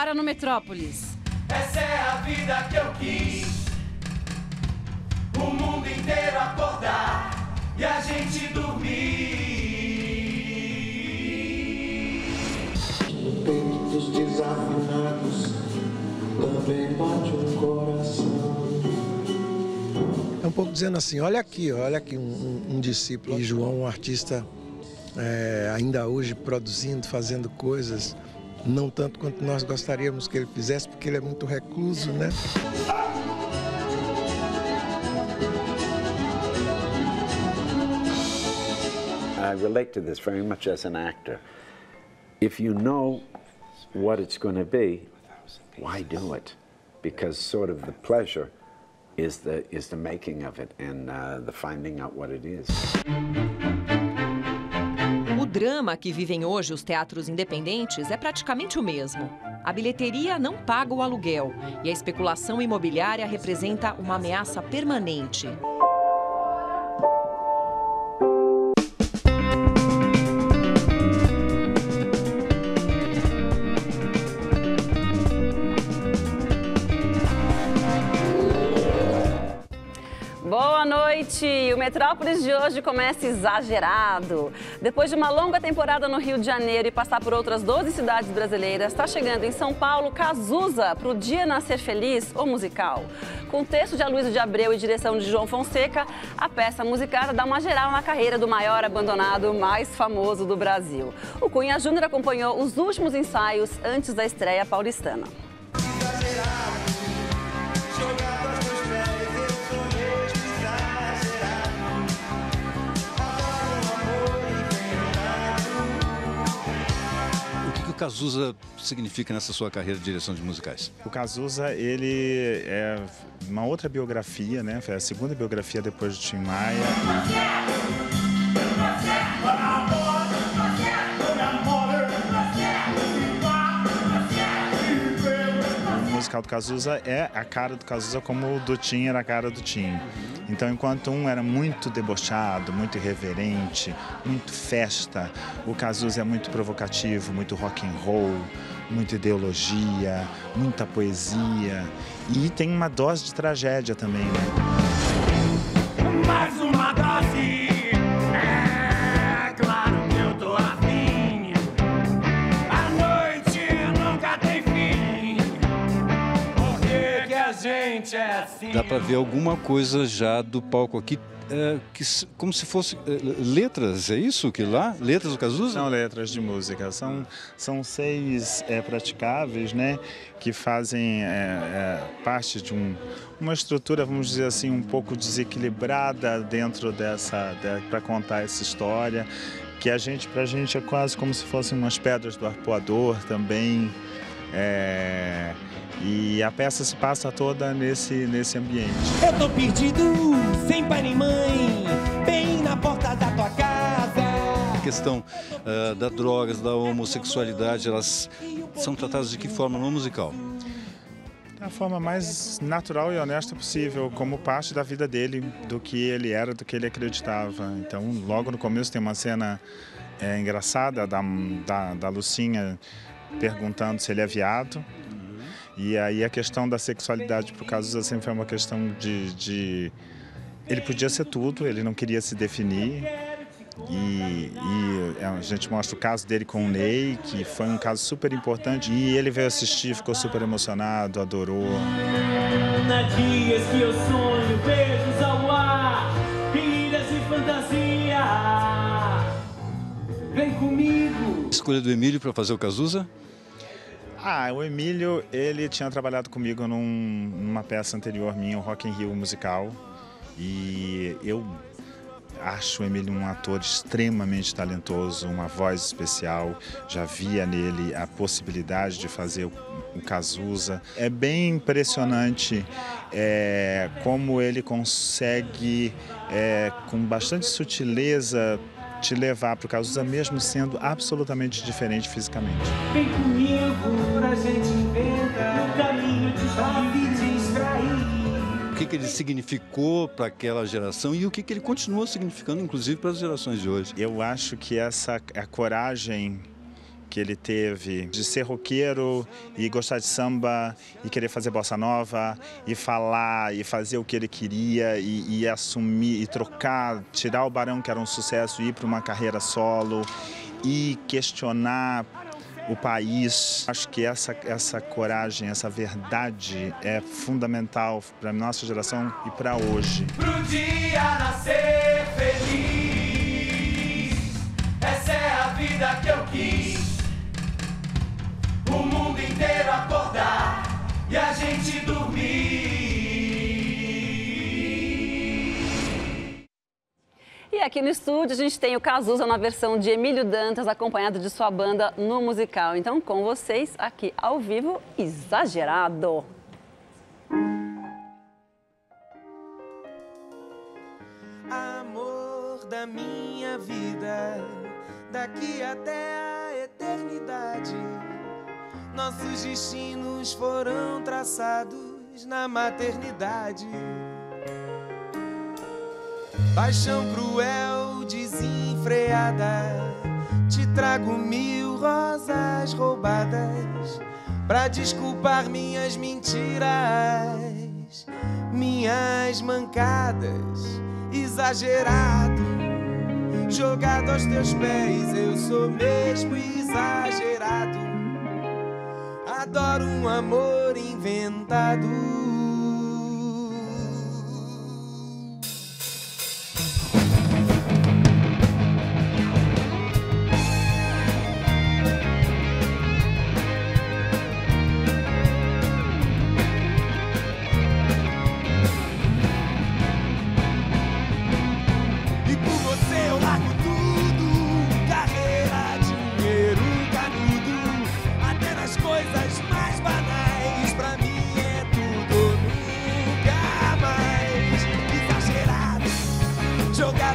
agora no Metrópolis. Essa é a vida que eu quis, o mundo inteiro acordar e a gente dormir. Peitos desafinados também bate um coração. É um pouco dizendo assim, olha aqui um discípulo. E João, um artista ainda hoje produzindo, fazendo coisas, não tanto quanto nós gostaríamos que ele fizesse, porque ele é muito recluso, né? I relate to this very much as an actor. If you know what it's going to be, why do it? Because sort of the pleasure is the making of it and the finding out what it is. O drama que vivem hoje os teatros independentes é praticamente o mesmo. A bilheteria não paga o aluguel e a especulação imobiliária representa uma ameaça permanente. Boa noite! O Metrópolis de hoje começa exagerado. Depois de uma longa temporada no Rio de Janeiro e passar por outras 12 cidades brasileiras, está chegando em São Paulo Cazuza para o Dia Nascer Feliz, o musical. Com texto de Aluísio de Abreu e direção de João Fonseca, a peça musicada dá uma geral na carreira do maior abandonado mais famoso do Brasil. O Cunha Júnior acompanhou os últimos ensaios antes da estreia paulistana. O que o Cazuza significa nessa sua carreira de direção de musicais? O Cazuza, ele é uma outra biografia, né? Foi a segunda biografia depois de Tim Maia. O musical do Cazuza é a cara do Cazuza como o do Tim era a cara do Tim. Então, enquanto um era muito debochado, muito irreverente, muito festa, o Cazuza é muito provocativo, muito rock and roll, muita ideologia, muita poesia e tem uma dose de tragédia também, né? Mais uma dose! Dá para ver alguma coisa já do palco aqui, que, como se fosse letras, é isso que lá? Letras do Cazuza? São letras de música, são seis praticáveis, né, que fazem parte de uma estrutura, vamos dizer assim, um pouco desequilibrada dentro dessa, para contar essa história, que pra gente é quase como se fossem umas pedras do arpoador também. E a peça se passa toda nesse ambiente. Eu tô perdido, sem pai nem mãe, bem na porta da tua casa. A questão das drogas, da homossexualidade, elas são tratadas de que forma no musical? Da forma mais natural e honesta possível, como parte da vida dele, do que ele era, do que ele acreditava. Então, logo no começo tem uma cena engraçada da Lucinha perguntando se ele é viado. E aí a questão da sexualidade para o Cazuza sempre foi uma questão de... Ele podia ser tudo, ele não queria se definir. E a gente mostra o caso dele com o Ney, que foi um caso super importante. E ele veio assistir, ficou super emocionado, adorou. Na dias que eu sonho, beijos ao ar, pilhas de fantasia. Vem comigo. Escolha do Emílio para fazer o Cazuza? O Emílio, ele tinha trabalhado comigo numa peça anterior minha, o Rock in Rio musical, e eu acho o Emílio um ator extremamente talentoso, uma voz especial, já via nele a possibilidade de fazer o Cazuza. É bem impressionante como ele consegue, com bastante sutileza, te levar para o Cazuza, mesmo sendo absolutamente diferente fisicamente. Vem comigo, pra gente inventar o caminho de sair, de distrair. O que ele significou para aquela geração e o que ele continua significando, inclusive, para as gerações de hoje? Eu acho que essa a coragem que ele teve de ser roqueiro e gostar de samba e querer fazer bossa nova e falar e fazer o que ele queria e assumir e trocar, tirar o Barão, que era um sucesso, e ir para uma carreira solo e questionar o país. Acho que essa coragem, essa verdade é fundamental para a nossa geração e para hoje. Pro dia nascer feliz, essa é a vida que eu quis. O mundo inteiro acordar e a gente dormir. E aqui no estúdio a gente tem o Cazuza na versão de Emílio Dantas, acompanhado de sua banda no musical. Então, com vocês, aqui ao vivo, Exagerado. Amor da minha vida, daqui até a eternidade, nossos destinos foram traçados na maternidade. Paixão cruel, desenfreada, te trago 1000 rosas roubadas pra desculpar minhas mentiras, minhas mancadas. Exagerado, jogado aos teus pés, eu sou mesmo exagerado. Adoro um amor inventado.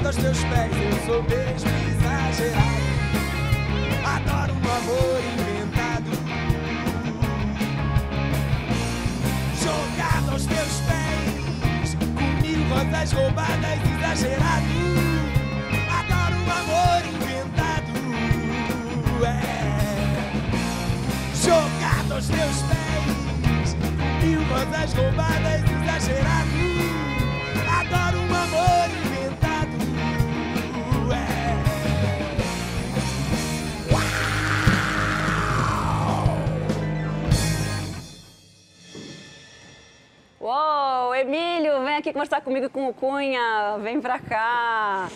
Aos teus pés, eu sou mesmo exagerado. Adoro um amor inventado. Jogado aos teus pés, com 1000 rosas roubadas, exagerado. Adoro um amor inventado. É. Jogado aos teus pés, com 1000 rosas roubadas, exagerado. Adoro um amor inventado. Uou, Emílio, vem aqui conversar comigo com o Cunha, vem pra cá.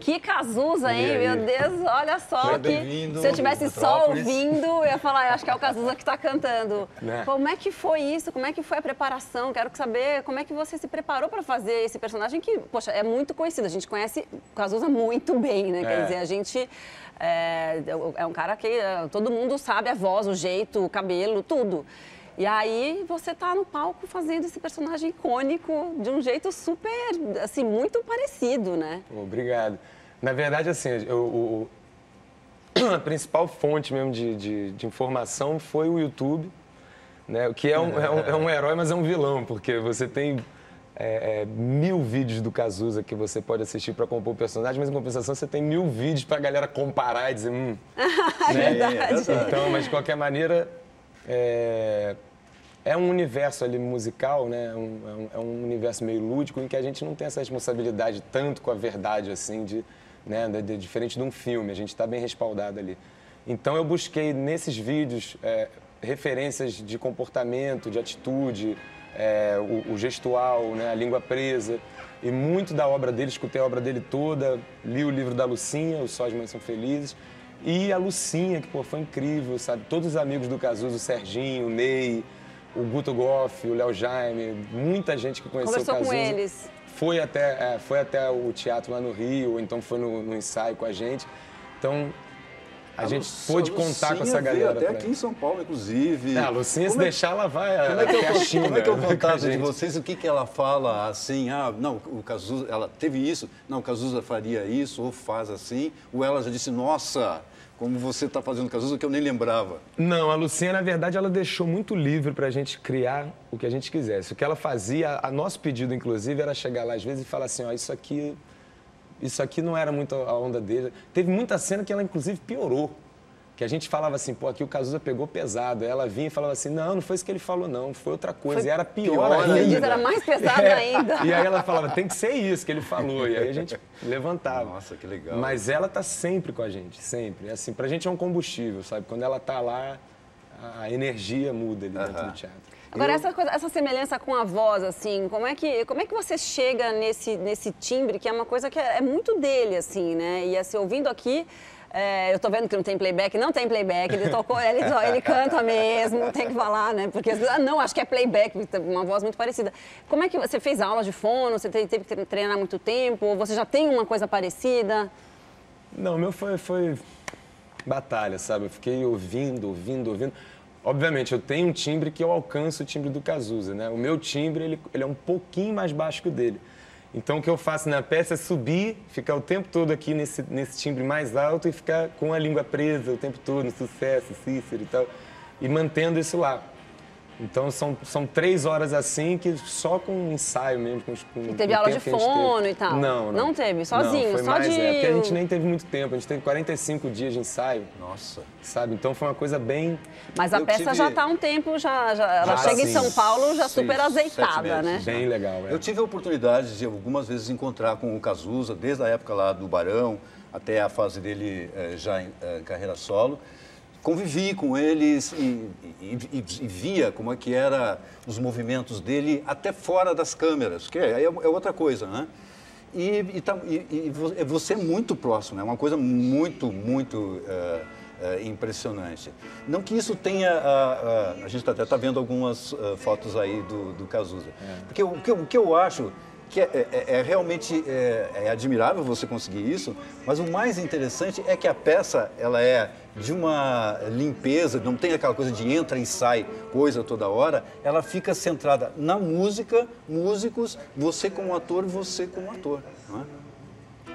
Que Cazuza, hein? Meu Deus, olha só que se eu tivesse só ouvindo, eu ia falar, acho que é o Cazuza que tá cantando. Né? Como é que foi isso? Como é que foi a preparação? Quero saber como é que você se preparou pra fazer esse personagem que, poxa, é muito conhecido. A gente conhece o Cazuza muito bem, né? É. Quer dizer, a gente... É um cara que todo mundo sabe a voz, o jeito, o cabelo, tudo. E aí você tá no palco fazendo esse personagem icônico de um jeito super, assim, muito parecido, né? Obrigado. Na verdade, assim, a principal fonte mesmo de informação foi o YouTube, né? O que é um herói, mas é um vilão, porque você tem 1000 vídeos do Cazuza que você pode assistir para compor o personagem, mas em compensação você tem 1000 vídeos pra galera comparar e dizer, né? Verdade. Então, mas de qualquer maneira... É um universo ali musical, né? É um universo meio lúdico em que a gente não tem essa responsabilidade tanto com a verdade, assim, diferente de um filme. A gente está bem respaldado ali. Então eu busquei nesses vídeos referências de comportamento, de atitude, o gestual, né? A língua presa. E muito da obra dele, escutei a obra dele toda, li o livro da Lucinha, Os Só as Mães São Felizes. E a Lucinha, que pô, foi incrível, sabe? Todos os amigos do Cazuza, o Serginho, o Ney, o Guto Goff, o Léo Jaime, muita gente que conheceu o Cazuza. Conversou com eles. Foi até o teatro lá no Rio, ou então foi no ensaio com a gente. Então, a gente pôde contar com essa galera. Até aqui em São Paulo, inclusive. A Lucinha, se deixar, ela vai até a China. Como é que eu contato de vocês? O que que ela fala assim? Ah, não, o Cazuza, ela teve isso. Não, o Cazuza faria isso, ou faz assim. Ou ela já disse, nossa... Como você está fazendo Cazuza, que eu nem lembrava. Não, a Lucinha, na verdade, ela deixou muito livre para a gente criar o que a gente quisesse. O que ela fazia, a nosso pedido, inclusive, era chegar lá às vezes e falar assim, ó, isso aqui não era muito a onda dele. Teve muita cena que ela, inclusive, piorou. que a gente falava assim, pô, aqui o Cazuza pegou pesado. Ela vinha e falava assim, não, não foi isso que ele falou, não, foi outra coisa. Foi e era pior ainda. Ele diz, era mais pesado ainda. E aí ela falava, tem que ser isso que ele falou. E aí a gente levantava. Nossa, que legal. Mas ela tá sempre com a gente, sempre. Assim, pra gente é um combustível, sabe? Quando ela tá lá, a energia muda ali dentro do teatro. Agora, essa semelhança com a voz, assim, como é que você chega nesse timbre, que é uma coisa que é muito dele, assim, né? E, assim, ouvindo aqui, eu tô vendo que não tem playback, ele tocou, ele canta mesmo, tem que falar, né? Porque, não, acho que é playback, uma voz muito parecida. Como é que você fez aulas de fono, você teve que treinar muito tempo, ou você já tem uma coisa parecida? Não, o meu foi batalha, sabe? Eu fiquei ouvindo. Obviamente, eu tenho um timbre que eu alcanço o timbre do Cazuza, né? O meu timbre, ele é um pouquinho mais baixo que o dele. Então, o que eu faço na peça é subir, ficar o tempo todo aqui nesse timbre mais alto e ficar com a língua presa o tempo todo, no sucesso, Cícero e tal, e mantendo isso lá. Então, são 3 horas assim, que só com ensaio mesmo, e teve aula de fono e tal? Não, não. Não teve? Sozinho? Não, foi só mais, de... porque a gente nem teve muito tempo, a gente teve 45 dias de ensaio. Nossa. Sabe? Então, foi uma coisa bem... Mas a peça já tá há um tempo, ela chega em São Paulo já super azeitada, né? Bem legal, é. Eu tive a oportunidade de algumas vezes encontrar com o Cazuza, desde a época lá do Barão, até a fase dele já em carreira solo. Convivi com eles e via como é que eram os movimentos dele até fora das câmeras, que aí é outra coisa, né? E você é muito próximo, é uma coisa muito impressionante. Não que isso tenha... a gente até está vendo algumas fotos aí do Cazuza. Porque o que eu acho... que realmente admirável você conseguir isso, mas o mais interessante é que a peça, ela é de uma limpeza, não tem aquela coisa de entra e sai, coisa toda hora, ela fica centrada na música, músicos, você como ator, não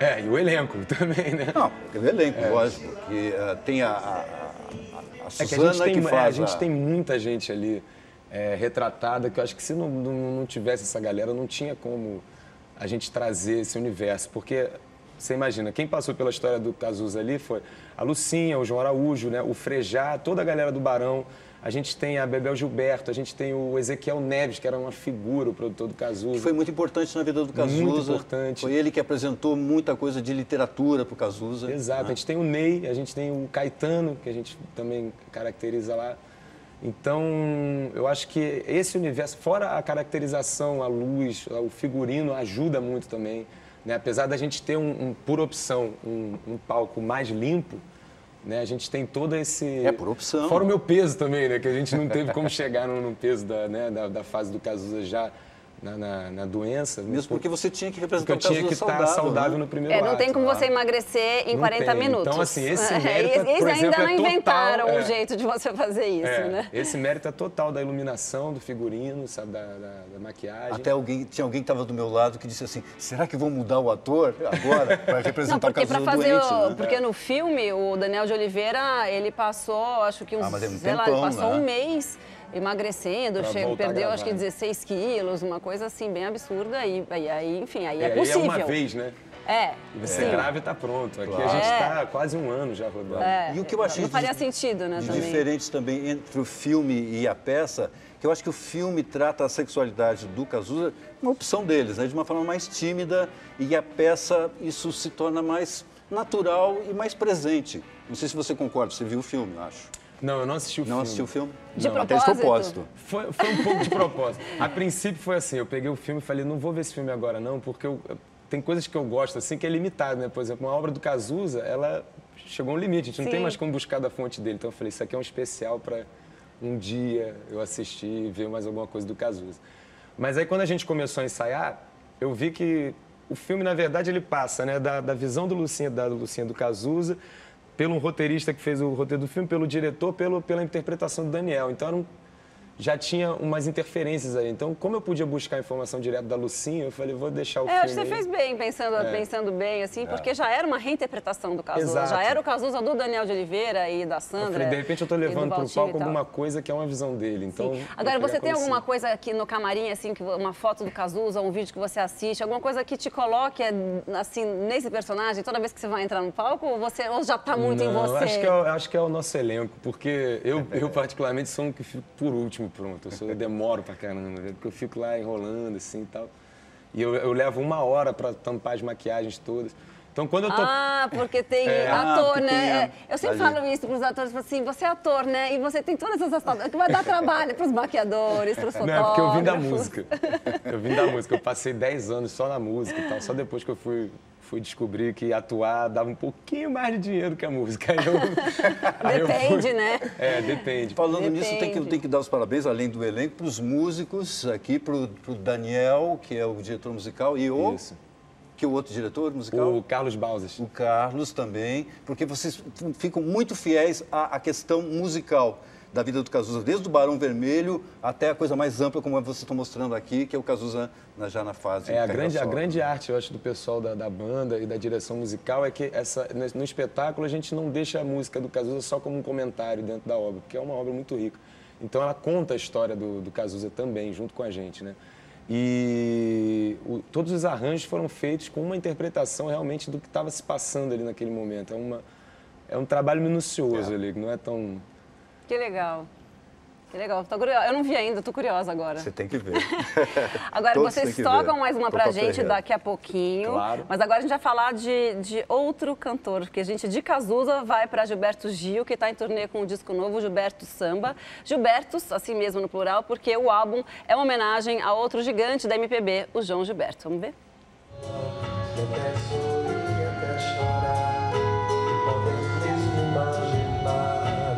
é? É, e o elenco também, né? Não, o elenco, lógico, que tem a Suzana que faz... a gente tem muita gente ali... retratada, que eu acho que se não tivesse essa galera, não tinha como a gente trazer esse universo, porque você imagina, quem passou pela história do Cazuza ali foi a Lucinha, o João Araújo, né, o Frejá, toda a galera do Barão, a gente tem a Bebel Gilberto, a gente tem o Ezequiel Neves, que era uma figura, o produtor do Cazuza. Foi muito importante na vida do Cazuza. Muito importante. Foi ele que apresentou muita coisa de literatura para o Cazuza. Exato, né? A gente tem o Ney, a gente tem o Caetano, que a gente também caracteriza lá. Então, eu acho que esse universo, fora a caracterização, a luz, o figurino, ajuda muito também, né? Apesar da gente ter, por opção, um palco mais limpo, né? A gente tem todo esse... É, por opção. Fora o meu peso também, né? Que a gente não teve como chegar no peso da fase do Cazuza já... Na doença. Mesmo porque você tinha que representar o Cazuza saudável. Eu tinha que estar saudável no primeiro ato. Não tem como você emagrecer em 40 minutos. Então, assim, esse mérito, por exemplo, é total. Ainda não inventaram um jeito de você fazer isso, né? Esse mérito é total da iluminação, do figurino, sabe, da maquiagem. Até tinha alguém que estava do meu lado que disse assim, será que vou mudar o ator agora para representar o Cazuza doente? Porque no filme, o Daniel de Oliveira, ele passou, acho que um mês... emagrecendo, perdeu acho que 16 quilos, uma coisa assim bem absurda e aí, enfim, aí é possível. Aí é uma vez, né? É. Você grava e tá pronto. Aqui a gente tá quase um ano já rodando. É. E o que eu achei diferente também entre o filme e a peça, que eu acho que o filme trata a sexualidade do Cazuza, uma opção deles, né? De uma forma mais tímida, e a peça, isso se torna mais natural e mais presente. Não sei se você concorda, você viu o filme, eu acho. Não, eu não assisti o filme. Não assistiu o filme? De propósito? Foi um pouco de propósito. A princípio foi assim, eu peguei o filme e falei, não vou ver esse filme agora não, porque tem coisas que eu gosto assim que é limitado, né? Por exemplo, uma obra do Cazuza, ela chegou a um limite, a gente não tem mais como buscar da fonte dele. Então eu falei, isso aqui é um especial para um dia eu assistir e ver mais alguma coisa do Cazuza. Mas aí quando a gente começou a ensaiar, eu vi que o filme, na verdade, ele passa, né? Da visão da Lucinha do Cazuza, pelo roteirista que fez o roteiro do filme, pelo diretor, pela interpretação do Daniel. Então, já tinha umas interferências aí. Então, como eu podia buscar a informação direto da Lucinha, eu falei, vou deixar o filme. Acho que você fez bem, pensando bem, assim, porque já era uma reinterpretação do Cazuza. Exato. Já era o Cazuza do Daniel de Oliveira e da Sandra. Eu falei, de repente eu estou levando para o palco alguma coisa que é uma visão dele. Então, agora, você tem alguma coisa aqui no camarim, assim, uma foto do Cazuza, um vídeo que você assiste, alguma coisa que te coloque, assim, nesse personagem, toda vez que você vai entrar no palco, ou você ou já está muito em você? Acho que é o nosso elenco, porque eu particularmente, sou um que fico por último pronto. Eu demoro pra caramba, porque eu fico lá enrolando, assim, e tal. E eu levo uma hora pra tampar as maquiagens todas. Então, quando eu tô... Ah, porque tem ator, né? Eu sempre falo isso pros atores, assim, você é ator, né? E você tem todas essas... que vai dar trabalho pros maquiadores, pros fotógrafos. Não, é porque eu vim da música. Eu passei 10 anos só na música e tal. Só depois que eu fui descobrir que atuar dava um pouquinho mais de dinheiro que a música. Depende, né? É, depende. Falando nisso, tem que dar os parabéns, além do elenco, para os músicos aqui, para o Daniel, que é o diretor musical, e o... Isso. Que é o outro diretor musical? O Carlos Bauzes. O Carlos também, porque vocês ficam muito fiéis à questão musical da vida do Cazuza, desde o Barão Vermelho até a coisa mais ampla, como vocês estão mostrando aqui, que é o Cazuza já na fase... A grande arte, eu acho, do pessoal da banda e da direção musical é que no espetáculo a gente não deixa a música do Cazuza só como um comentário dentro da obra, porque é uma obra muito rica. Então ela conta a história do Cazuza também, junto com a gente, né? E todos os arranjos foram feitos com uma interpretação realmente do que estava se passando ali naquele momento. É um trabalho minucioso ali, que não é tão... Que legal. Que legal. Tô curiosa. Eu não vi ainda, tô curiosa agora. Você tem que ver. Agora, todos vocês tocam mais uma pra gente daqui a pouquinho. Claro. Mas agora a gente vai falar de outro cantor, porque a gente de Cazuza vai para Gilberto Gil, que está em turnê com o disco novo, Gilberto Samba. Gilbertos, assim mesmo no plural, porque o álbum é uma homenagem a outro gigante da MPB, o João Gilberto. Vamos ver?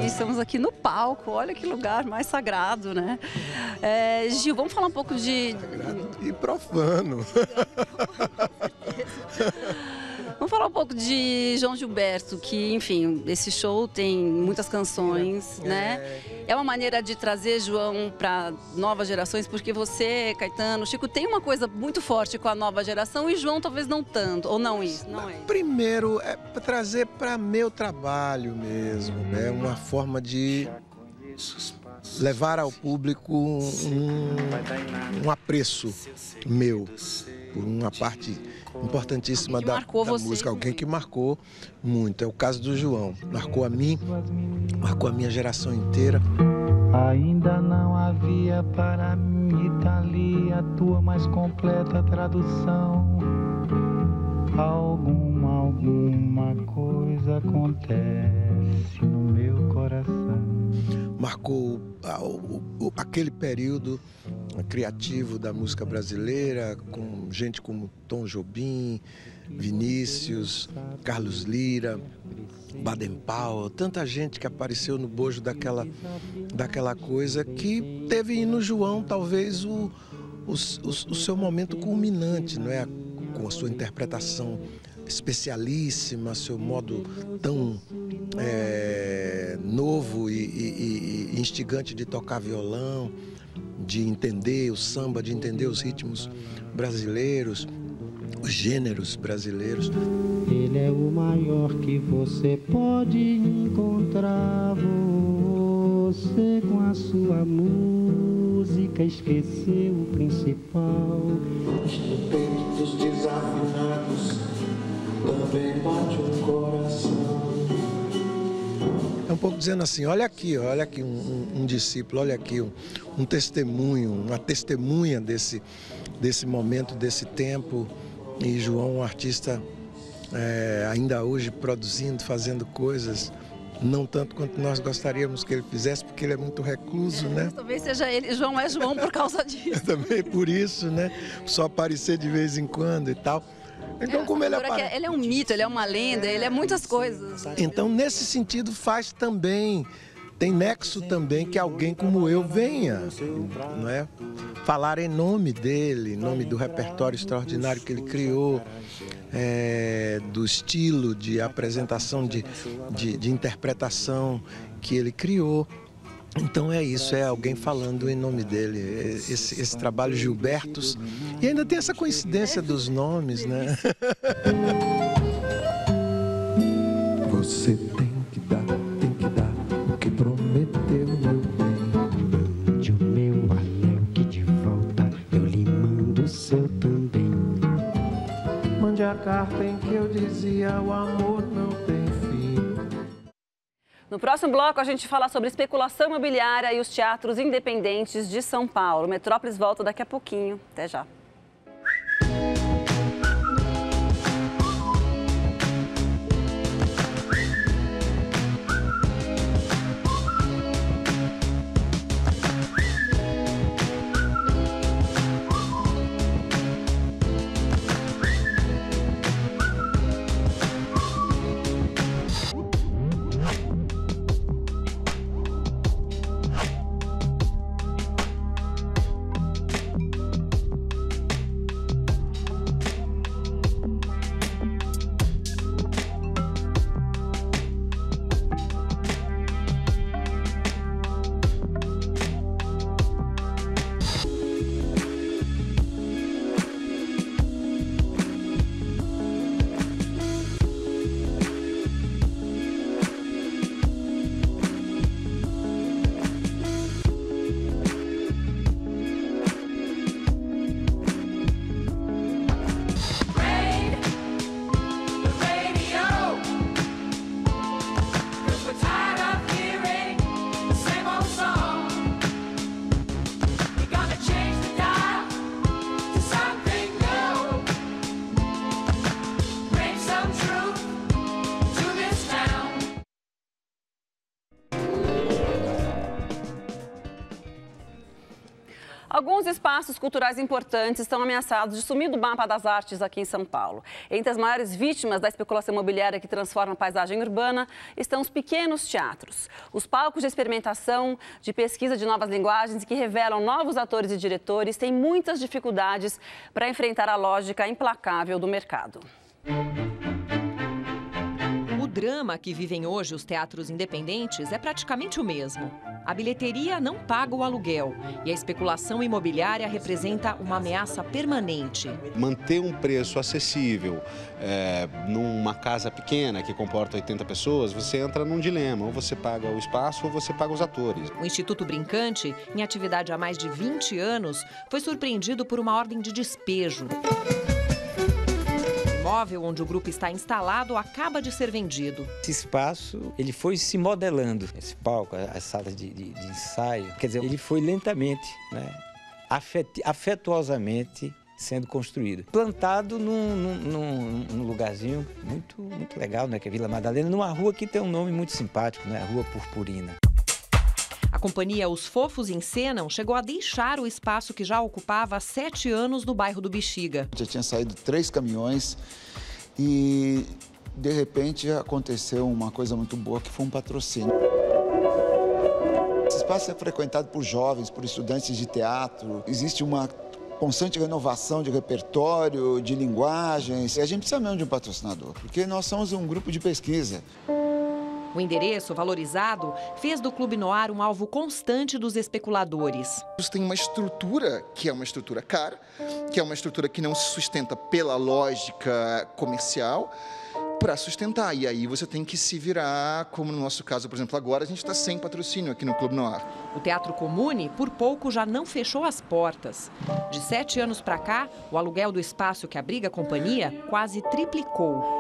Estamos aqui no palco, olha que lugar mais sagrado, né? Gil, vamos falar um pouco de... Sagrado e profano. Vamos falar um pouco de João Gilberto, que, enfim, esse show tem muitas canções, né? É uma maneira de trazer João para novas gerações, porque você, Caetano, Chico, tem uma coisa muito forte com a nova geração e João talvez não tanto, ou não isso, não é? Primeiro, é trazer para meu trabalho mesmo, né? Uma forma de levar ao público um apreço meu, por uma parte importantíssima da música, alguém que marcou muito. É o caso do João, marcou a mim, marcou a minha geração inteira. Ainda não havia para mim, Itália, a tua mais completa tradução. Alguma coisa acontece no meu coração. Marcou aquele período criativo da música brasileira, com gente como Tom Jobim, Vinícius, Carlos Lira, Baden Powell, tanta gente que apareceu no bojo daquela coisa, que teve no João talvez o seu momento culminante, não é? Com a sua interpretação especialíssima, seu modo tão novo e instigante de tocar violão, de entender o samba, de entender os ritmos brasileiros, os gêneros brasileiros. Ele é o maior que você pode encontrar, você com a sua música esqueceu o principal. Os peitos desafinados também bate o coração. É um pouco dizendo assim, olha aqui um discípulo, olha aqui um testemunho, uma testemunha desse momento, desse tempo. E João, um artista ainda hoje produzindo, fazendo coisas, não tanto quanto nós gostaríamos que ele fizesse, porque ele é muito recluso, né? Talvez seja ele, João é João por causa disso. Também por isso, né? Só aparecer de vez em quando e tal. Então, como ele aparece... Ele é um mito, ele é uma lenda, ele é muitas coisas. Então, nesse sentido, faz também, tem nexo também que alguém como eu venha, não é? Falar em nome dele, em nome do repertório extraordinário que ele criou, do estilo de apresentação, de interpretação que ele criou. Então é isso, é alguém falando em nome dele, esse trabalho Gilbertos, e ainda tem essa coincidência dos nomes, né? Você tem que dar o que prometeu, meu bem. De o meu anel que de volta eu lhe mando o seu também. Mande a carta em que eu dizia o amor não tem fim. No próximo bloco a gente fala sobre especulação imobiliária e os teatros independentes de São Paulo. Metrópolis volta daqui a pouquinho. Até já. Alguns espaços culturais importantes estão ameaçados de sumir do mapa das artes aqui em São Paulo. Entre as maiores vítimas da especulação imobiliária que transforma a paisagem urbana estão os pequenos teatros. Os palcos de experimentação, de pesquisa de novas linguagens que revelam novos atores e diretores têm muitas dificuldades para enfrentar a lógica implacável do mercado. O drama que vivem hoje os teatros independentes é praticamente o mesmo. A bilheteria não paga o aluguel e a especulação imobiliária representa uma ameaça permanente. Manter um preço acessível numa casa pequena que comporta 80 pessoas, você entra num dilema. Ou você paga o espaço ou você paga os atores. O Instituto Brincante, em atividade há mais de 20 anos, foi surpreendido por uma ordem de despejo. O imóvel onde o grupo está instalado acaba de ser vendido. Esse espaço, ele foi se modelando. Esse palco, as salas de ensaio, quer dizer, ele foi lentamente, né, afetuosamente sendo construído. Plantado num lugarzinho muito legal, né, que é Vila Madalena, numa rua que tem um nome muito simpático, né, a Rua Purpurina. A companhia Os Fofos Encenam chegou a deixar o espaço que já ocupava há 7 anos no bairro do Bexiga. Já tinha saído 3 caminhões e, de repente, aconteceu uma coisa muito boa, que foi um patrocínio. Esse espaço é frequentado por jovens, por estudantes de teatro. Existe uma constante renovação de repertório, de linguagens. E a gente precisa mesmo de um patrocinador, porque nós somos um grupo de pesquisa. O endereço, valorizado, fez do Clube Noir um alvo constante dos especuladores. Isso tem uma estrutura que é uma estrutura cara, que é uma estrutura que não se sustenta pela lógica comercial para sustentar. E aí você tem que se virar, como no nosso caso, por exemplo, agora a gente está sem patrocínio aqui no Clube Noir. O Teatro Comune, por pouco, já não fechou as portas. De 7 anos para cá, o aluguel do espaço que abriga a companhia quase triplicou.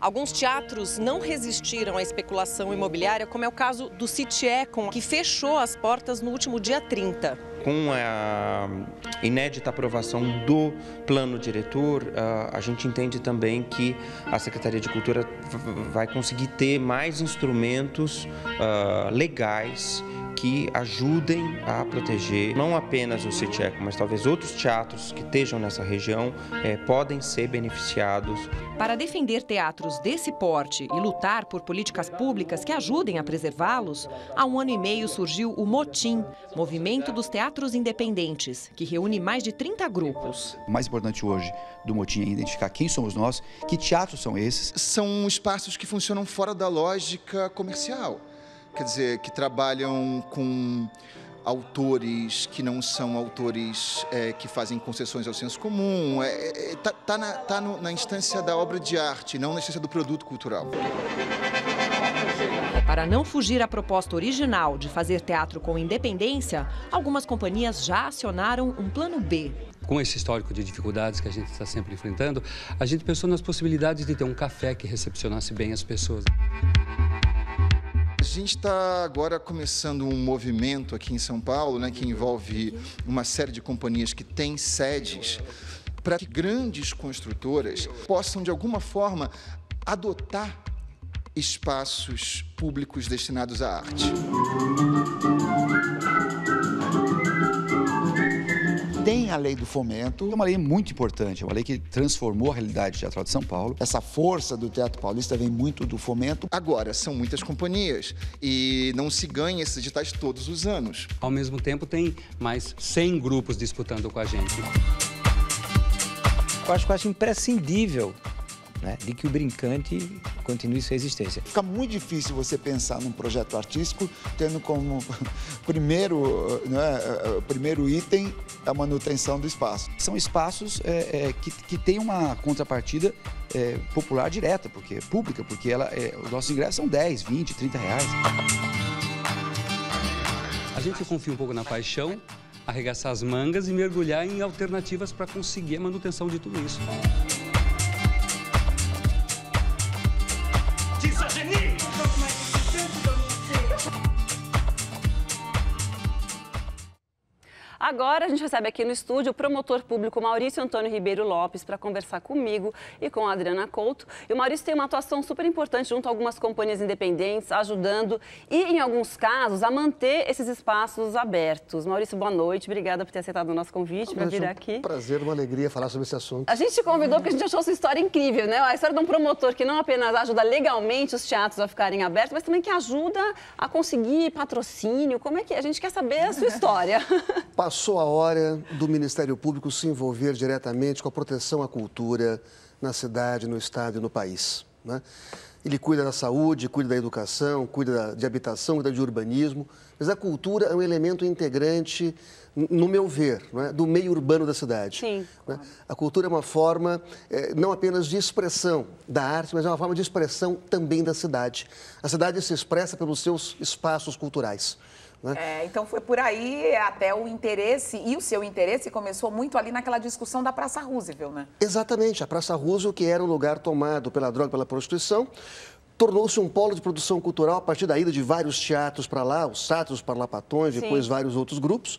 Alguns teatros não resistiram à especulação imobiliária, como é o caso do Citeco, que fechou as portas no último dia 30. Com a inédita aprovação do plano diretor, a gente entende também que a Secretaria de Cultura vai conseguir ter mais instrumentos legais que ajudem a proteger não apenas o Citeco, mas talvez outros teatros que estejam nessa região podem ser beneficiados. Para defender teatros desse porte e lutar por políticas públicas que ajudem a preservá-los, há um ano e meio surgiu o Motim, Movimento dos Teatros Independentes, que reúne mais de 30 grupos. O mais importante hoje do Motim é identificar quem somos nós, que teatros são esses. São espaços que funcionam fora da lógica comercial. Quer dizer, que trabalham com autores que não são autores que fazem concessões ao senso comum. Tá na instância da obra de arte, não na instância do produto cultural. Para não fugir à proposta original de fazer teatro com independência, algumas companhias já acionaram um plano B. Com esse histórico de dificuldades que a gente está sempre enfrentando, a gente pensou nas possibilidades de ter um café que recepcionasse bem as pessoas. A gente está agora começando um movimento aqui em São Paulo, né, que envolve uma série de companhias que têm sedes, para que grandes construtoras possam, de alguma forma, adotar espaços públicos destinados à arte. Tem a lei do fomento, é uma lei muito importante, é uma lei que transformou a realidade teatral de São Paulo. Essa força do teatro paulista vem muito do fomento. Agora, são muitas companhias e não se ganha esses editais todos os anos. Ao mesmo tempo, tem mais 100 grupos disputando com a gente. Eu acho quase imprescindível, né, de que o brincante continue sua existência. Fica muito difícil você pensar num projeto artístico tendo como primeiro, né, primeiro item a manutenção do espaço. São espaços que têm uma contrapartida popular direta, porque pública, porque os nossos ingressos são 10, 20, 30 reais. A gente confia um pouco na paixão, arregaçar as mangas e mergulhar em alternativas para conseguir a manutenção de tudo isso. Agora a gente recebe aqui no estúdio o promotor público Maurício Antônio Ribeiro Lopes para conversar comigo e com a Adriana Couto. E o Maurício tem uma atuação super importante junto a algumas companhias independentes, ajudando e, em alguns casos, a manter esses espaços abertos. Maurício, boa noite. Obrigada por ter aceitado o nosso convite para vir aqui. É um prazer, uma alegria falar sobre esse assunto. A gente te convidou porque a gente achou essa história incrível, né? A história de um promotor que não apenas ajuda legalmente os teatros a ficarem abertos, mas também que ajuda a conseguir patrocínio. Como é que é? A gente quer saber a sua história. Passou a hora do Ministério Público se envolver diretamente com a proteção à cultura na cidade, no estado e no país, né? Ele cuida da saúde, cuida da educação, cuida de habitação, cuida de urbanismo, mas a cultura é um elemento integrante, no meu ver, né, do meio urbano da cidade. Sim. Né? A cultura é uma forma não apenas de expressão da arte, mas é uma forma de expressão também da cidade. A cidade se expressa pelos seus espaços culturais. Então foi por aí até o interesse, e o seu interesse começou muito ali naquela discussão da Praça Roosevelt, né? Exatamente, a Praça Roosevelt, que era um lugar tomado pela droga, pela prostituição, tornou-se um polo de produção cultural a partir da ida de vários teatros para lá, os Sátiros, Parlapatões, depois vários outros grupos.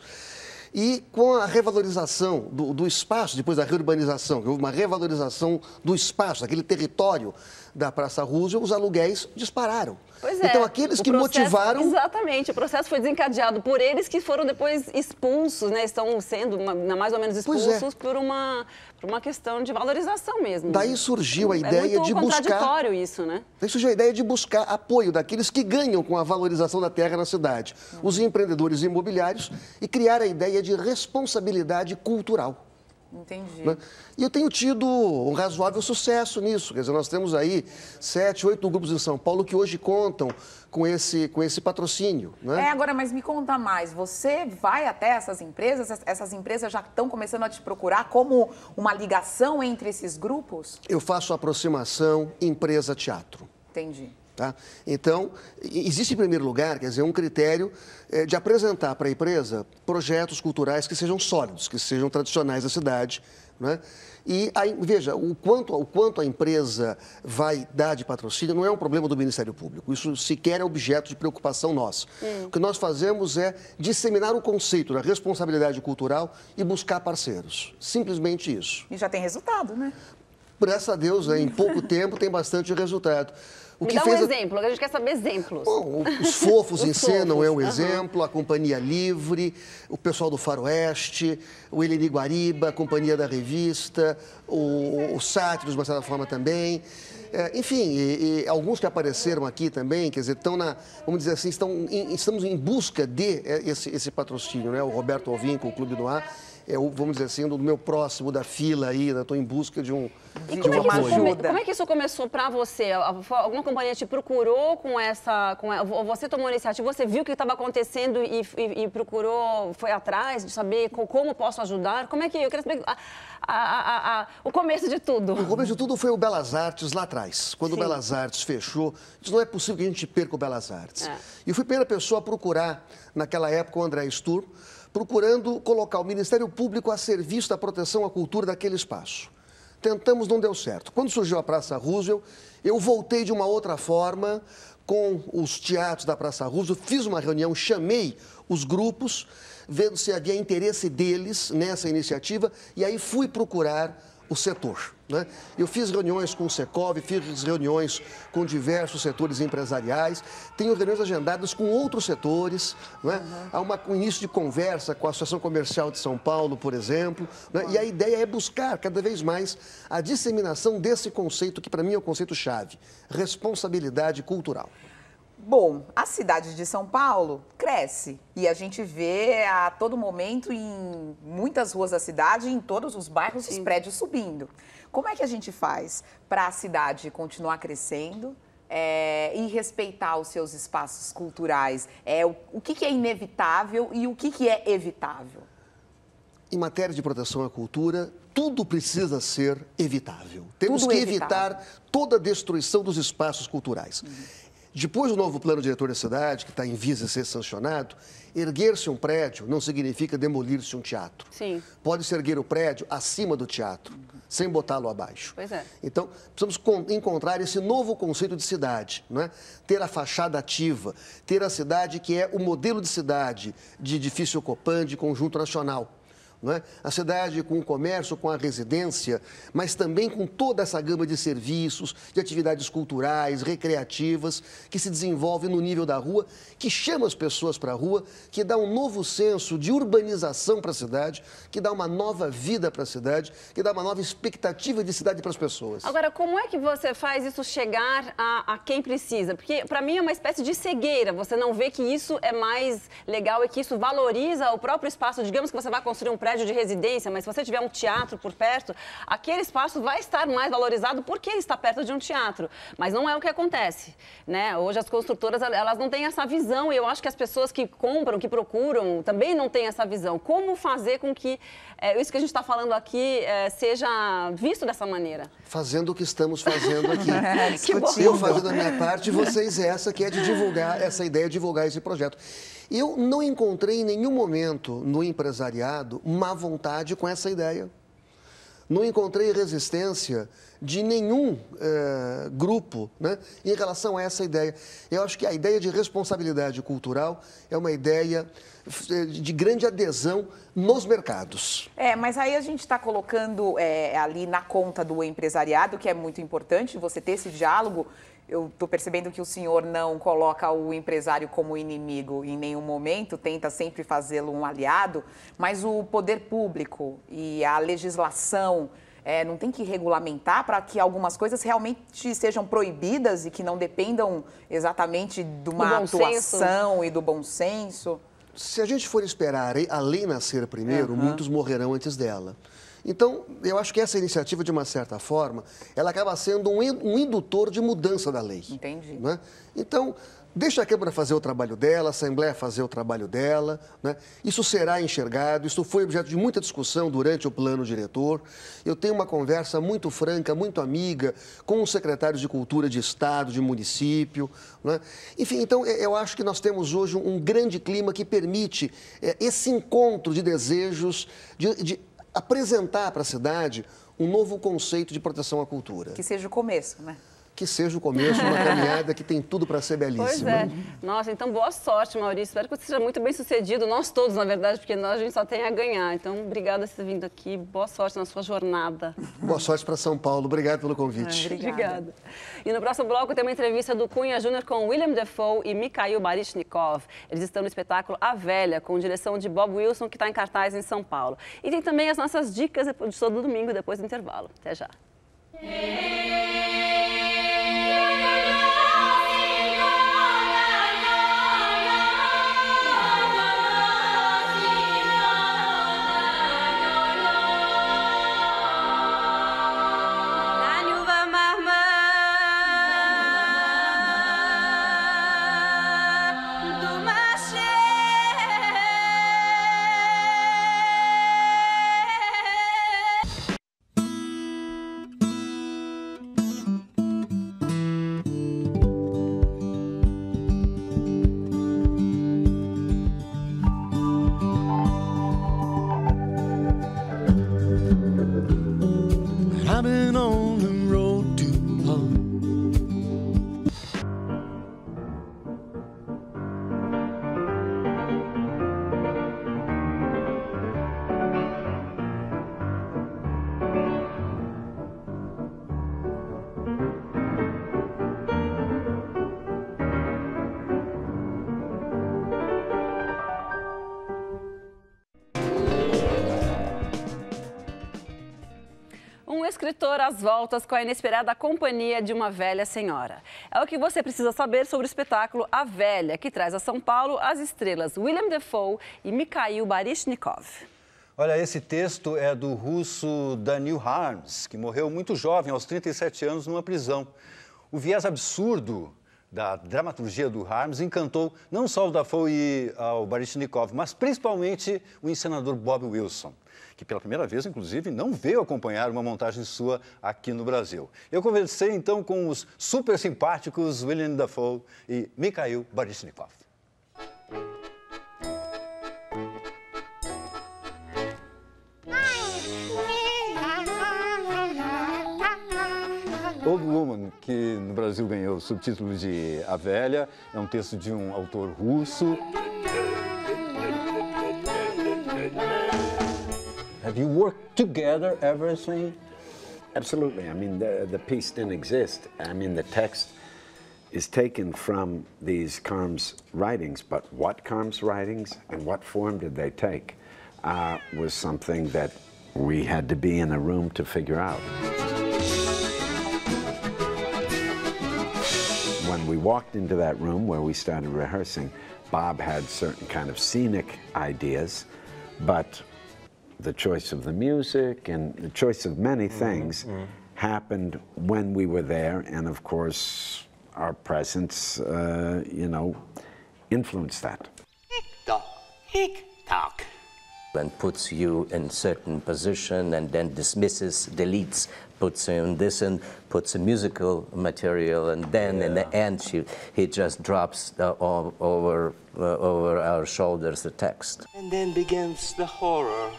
E com a revalorização do espaço, depois da reurbanização, houve uma revalorização do espaço, daquele território da Praça Roosevelt, os aluguéis dispararam. Pois é, então aqueles que motivaram... Exatamente, o processo foi desencadeado por eles que foram depois expulsos, né? Estão sendo mais ou menos expulsos por uma questão de valorização mesmo. Daí surgiu a ideia de buscar... É muito contraditório isso, né? Daí surgiu a ideia de buscar apoio daqueles que ganham com a valorização da terra na cidade, os empreendedores imobiliários, e criar a ideia de responsabilidade cultural. Entendi. Né? E eu tenho tido um razoável sucesso nisso. Quer dizer, nós temos aí 7, 8 grupos em São Paulo que hoje contam com esse patrocínio. Né? Agora, mas me conta mais. Você vai até essas empresas? Essas empresas já estão começando a te procurar como uma ligação entre esses grupos? Eu faço aproximação empresa-teatro. Entendi. Tá? Então, existe em primeiro lugar, quer dizer, um critério de apresentar para a empresa projetos culturais que sejam sólidos, que sejam tradicionais da cidade, né? E aí, veja, o quanto a empresa vai dar de patrocínio não é um problema do Ministério Público, isso sequer é objeto de preocupação nossa. O que nós fazemos é disseminar o conceito da responsabilidade cultural e buscar parceiros, simplesmente isso. E já tem resultado, né? graças a Deus, né, em pouco tempo tem bastante resultado. Me dá um exemplo, a gente quer saber exemplos. Bom, os Fofos Encenam é um exemplo, a Companhia Livre, o pessoal do Faroeste, o Eleni Guariba, a Companhia da Revista, o Sátiros, de uma certa forma, também. É, enfim, e alguns que apareceram aqui também, quer dizer, estão na, vamos dizer assim, estamos em busca de esse patrocínio, né? O Roberto Alvim com o Clube Noir. Vamos dizer assim, do meu próximo da fila aí, estou em busca de um como é que isso começou para você? Alguma companhia te procurou com essa... ou você tomou iniciativa, você viu o que estava acontecendo e procurou, foi atrás de saber como posso ajudar? Como é que... Eu queria saber o começo de tudo. O começo de tudo foi o Belas Artes lá atrás. Quando o Belas Artes fechou, disse, não é possível que a gente perca o Belas Artes. É. E eu fui a primeira pessoa a procurar, naquela época, o André Stur, procurando colocar o Ministério Público a serviço da proteção à cultura daquele espaço. Tentamos, não deu certo. Quando surgiu a Praça Roosevelt, eu voltei de uma outra forma com os teatros da Praça Roosevelt, fiz uma reunião, chamei os grupos, vendo se havia interesse deles nessa iniciativa, e aí fui procurar o setor, né? Eu fiz reuniões com o Secov, fiz reuniões com diversos setores empresariais, tenho reuniões agendadas com outros setores, né? Há um início de conversa com a Associação Comercial de São Paulo, por exemplo, né? E a ideia é buscar cada vez mais a disseminação desse conceito, que para mim é o conceito-chave, responsabilidade cultural. Bom, a cidade de São Paulo cresce e a gente vê a todo momento em muitas ruas da cidade, em todos os bairros, os prédios subindo. Como é que a gente faz para a cidade continuar crescendo e respeitar os seus espaços culturais? O que é inevitável e o que é evitável? Em matéria de proteção à cultura, tudo precisa ser evitável. Temos que evitar toda a destruição dos espaços culturais. Depois do novo plano diretor da cidade, que está em vias de ser sancionado, erguer-se um prédio não significa demolir-se um teatro. Sim. Pode-se erguer o prédio acima do teatro, sem botá-lo abaixo. Pois é. Então, precisamos encontrar esse novo conceito de cidade, né? Ter a fachada ativa, ter a cidade que é o modelo de cidade de edifício Copan, de conjunto nacional. Não é? A cidade com o comércio, com a residência, mas também com toda essa gama de serviços, de atividades culturais, recreativas, que se desenvolve no nível da rua, que chama as pessoas para a rua, que dá um novo senso de urbanização para a cidade, que dá uma nova vida para a cidade, que dá uma nova expectativa de cidade para as pessoas. Agora, como é que você faz isso chegar a quem precisa? Porque, para mim, é uma espécie de cegueira. Você não vê que isso é mais legal e que isso valoriza o próprio espaço. Digamos que você vai construir um prédio de residência, mas se você tiver um teatro por perto, aquele espaço vai estar mais valorizado porque ele está perto de um teatro. Mas não é o que acontece, né? Hoje as construtoras, elas não têm essa visão, e eu acho que as pessoas que compram, que procuram, também não têm essa visão. Como fazer com que isso que a gente está falando aqui seja visto dessa maneira? Fazendo o que estamos fazendo aqui. Eu fazendo a minha parte, vocês essa, que é de divulgar essa ideia, divulgar esse projeto. Eu não encontrei em nenhum momento no empresariado má vontade com essa ideia. Não encontrei resistência de nenhum grupo, né, em relação a essa ideia. Eu acho que a ideia de responsabilidade cultural é uma ideia de grande adesão nos mercados. Mas aí a gente está colocando ali na conta do empresariado, que é muito importante você ter esse diálogo. Eu estou percebendo que o senhor não coloca o empresário como inimigo em nenhum momento, tenta sempre fazê-lo um aliado, mas o poder público e a legislação não tem que regulamentar para que algumas coisas realmente sejam proibidas e que não dependam exatamente de uma atuação e do bom senso? Se a gente for esperar a lei nascer primeiro, muitos morrerão antes dela. Então, eu acho que essa iniciativa, de uma certa forma, ela acaba sendo um indutor de mudança da lei. Entendi. Né? Então, deixa a Câmara fazer o trabalho dela, a Assembleia fazer o trabalho dela, né? Isso será enxergado, isso foi objeto de muita discussão durante o plano diretor. Eu tenho uma conversa muito franca, muito amiga, com os secretários de cultura de estado, de município, né? Enfim, então eu acho que nós temos hoje um grande clima que permite esse encontro de desejos, de apresentar para a cidade um novo conceito de proteção à cultura. Que seja o começo, né? que seja o começo de uma caminhada que tem tudo para ser belíssima. Pois é. Nossa, então boa sorte, Maurício. Espero que você seja muito bem sucedido. Nós todos, na verdade, porque nós a gente só tem a ganhar. Então, obrigada por ter vindo aqui. Boa sorte na sua jornada. Boa sorte para São Paulo. Obrigado pelo convite. Obrigada. E no próximo bloco tem uma entrevista do Cunha Júnior com Willem Dafoe e Mikhail Baryshnikov. Eles estão no espetáculo A Velha, com direção de Bob Wilson, que está em cartaz em São Paulo. E tem também as nossas dicas de todo domingo, depois do intervalo. Até já. Escritor às voltas com a inesperada companhia de uma velha senhora. É o que você precisa saber sobre o espetáculo A Velha, que traz a São Paulo as estrelas Willem Dafoe e Mikhail Baryshnikov. Olha, esse texto é do russo Daniil Kharms, que morreu muito jovem, aos 37 anos, numa prisão. O viés absurdo da dramaturgia do Kharms encantou não só o Dafoe e o Baryshnikov, mas principalmente o encenador Bob Wilson, que pela primeira vez, inclusive, não veio acompanhar uma montagem sua aqui no Brasil. Eu conversei, então, com os super simpáticos Willem Dafoe e Mikhail Baryshnikov. Old Woman, que no Brasil ganhou o subtítulo de A Velha, é um texto de um autor russo. Have you worked together, everything? Absolutely. I mean, the piece didn't exist. I mean, the text is taken from these Kharms writings, but what Kharms writings and what form did they take was something that we had to be in a room to figure out. When we walked into that room where we started rehearsing, Bob had certain kind of scenic ideas, but the choice of the music and the choice of many things happened when we were there, and of course our presence, you know, influenced that. Hick tock, and puts you in certain position, and then dismisses, deletes, puts in this and puts a musical material, and then in the end he just drops over our shoulders the text. And then begins the horror.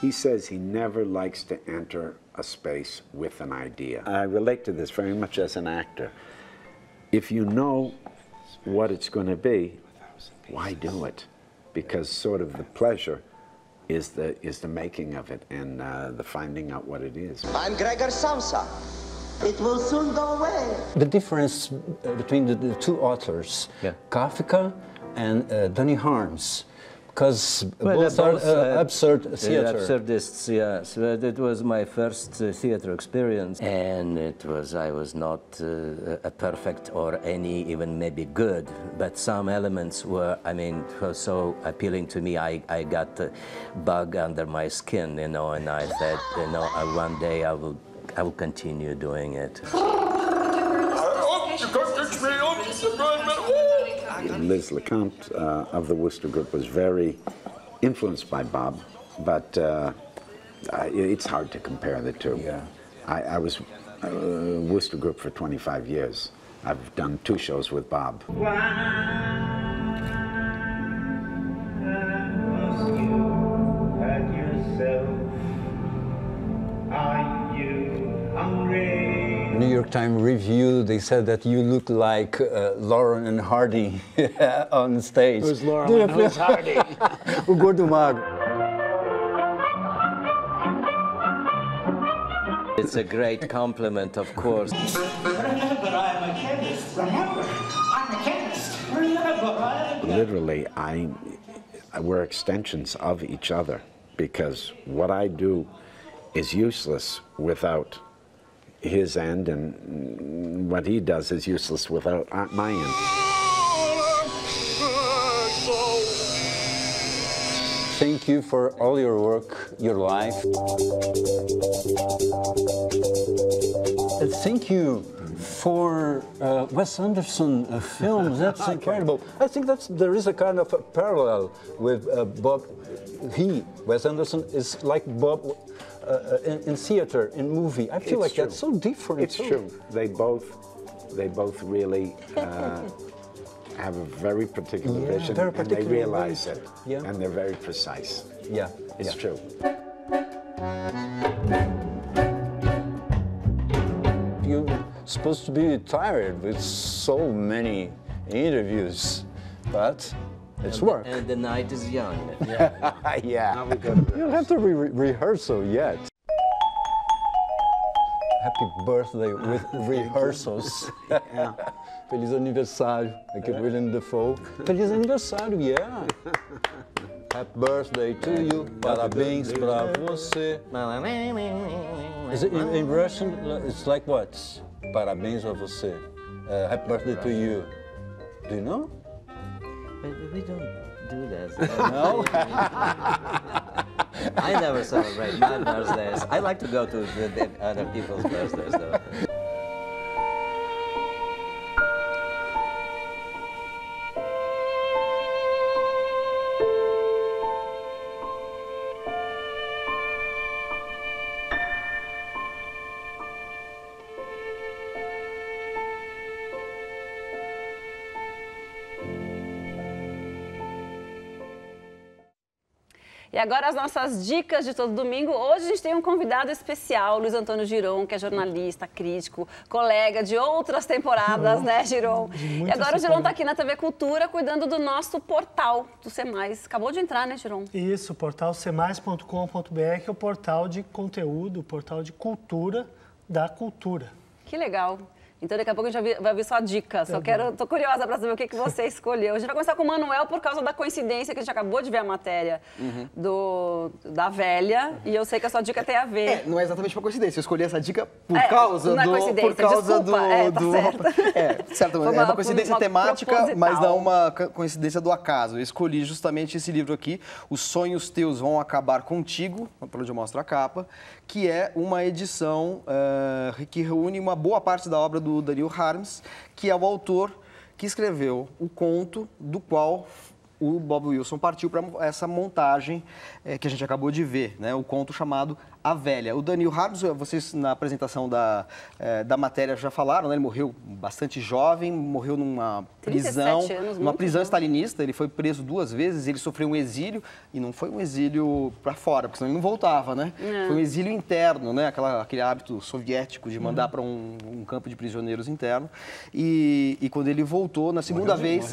He says he never likes to enter a space with an idea. I relate to this very much as an actor. If you know what it's going to be, why do it? Because sort of the pleasure is the making of it and the finding out what it is. I'm Gregor Samsa. It will soon go away. The difference between the two authors, Kafka and Daniil Kharms, because both are absurd theater. Absurdists, yes. But it was my first theater experience, and I was not a perfect or any even maybe good, but some elements were, I mean, so appealing to me. I got a bug under my skin, you know, and I said, you know, one day I will continue doing it. Liz LeCompte of the Worcester Group was very influenced by Bob, but it's hard to compare the two. Yeah. I was Worcester Group for 25 years. I've done 2 shows with Bob. New York Times review, they said that you look like Laurel and Hardy on stage. Who's Laurel and who's Hardy? O Gordo Magro. It's a great compliment, of course. Remember, I'm a chemist. Remember, I'm a chemist. Remember, I'm a chemist. Literally, we're extensions of each other, because what I do is useless without his end, and what he does is useless without my end. Thank you for all your work, your life. Thank you for Wes Anderson films. That's incredible. I think there is a kind of a parallel with Bob. Wes Anderson is like Bob in theater, in movie. I feel it's like true. That's so different. It's true. They both really have a very particular vision, and they realize it, and they're very precise. Yeah, it's true. You're supposed to be tired with so many interviews, but. It's work. And the night is young. Yeah. Yeah. Now we go to rehearsal. You don't have to rehearsal yet. Happy birthday with rehearsals. Yeah. Feliz aniversário. Like Willem Dafoe. Feliz aniversário, yeah. Happy birthday to you. Parabéns pra você. Is it in Russian, it's like what? Parabéns a você. Happy birthday to you. Do you know? We don't do that. No? I never celebrate my birthdays. I like to go to the other people's birthdays, though. E agora as nossas dicas de todo domingo. Hoje a gente tem um convidado especial, Luiz Antônio Giron, que é jornalista, crítico, colega de outras temporadas, né, Giron? E agora o Giron está aqui na TV Cultura, cuidando do nosso portal do Cemais. Acabou de entrar, né, Giron? Isso, o portal cemais.com.br, que é o portal de conteúdo, o portal de cultura da cultura. Que legal. Então, daqui a pouco a gente vai ver sua dica. Só quero... Tô curiosa para saber o que você escolheu. A gente vai começar com o Manuel por causa da coincidência que a gente acabou de ver a matéria da velha. E eu sei que a sua dica tem a ver. É, não é exatamente uma coincidência. Eu escolhi essa dica por causa do... Não é coincidência, desculpa. É, tá certo. É, certo. É uma coincidência temática, proposital, mas não uma coincidência do acaso. Eu escolhi justamente esse livro aqui, Os Sonhos Teus Vão Acabar Contigo, para onde eu mostro a capa, que é uma edição que reúne uma boa parte da obra do Daniil Kharms, que é o autor que escreveu o conto do qual o Bob Wilson partiu para essa montagem que a gente acabou de ver, né? O conto chamado A Velha. O Daniil Kharms, vocês na apresentação da matéria já falaram, né? Ele morreu bastante jovem, morreu numa prisão, uma prisão stalinista. Ele foi preso 2 vezes, ele sofreu um exílio, e não foi um exílio para fora, porque senão ele não voltava, né? Não. Foi um exílio interno, né? Aquele hábito soviético de mandar para um campo de prisioneiros interno. E quando ele voltou, na segunda vez,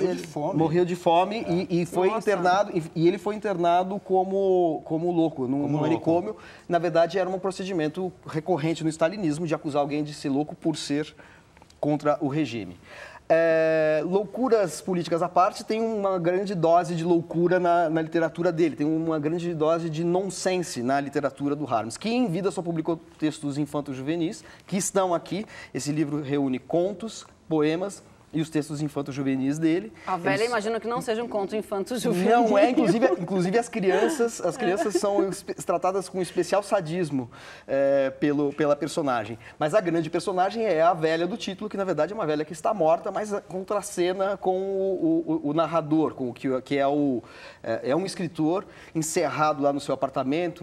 morreu de fome e foi internado, e ele foi internado como louco, num manicômio. Na verdade, era um procedimento recorrente no stalinismo de acusar alguém de ser louco por ser contra o regime. Loucuras políticas à parte, tem uma grande dose de loucura na literatura dele, tem uma grande dose de nonsense na literatura do Kharms, que em vida só publicou textos infanto-juvenis, que estão aqui. Esse livro reúne contos, poemas e os textos infanto-juvenis dele. A velha, imagino que não seja um conto infanto-juvenil. Não é, inclusive as crianças são tratadas com especial sadismo pela personagem. Mas a grande personagem é a velha do título, que na verdade é uma velha que está morta, mas contracena com o narrador, com o que é um escritor encerrado lá no seu apartamento,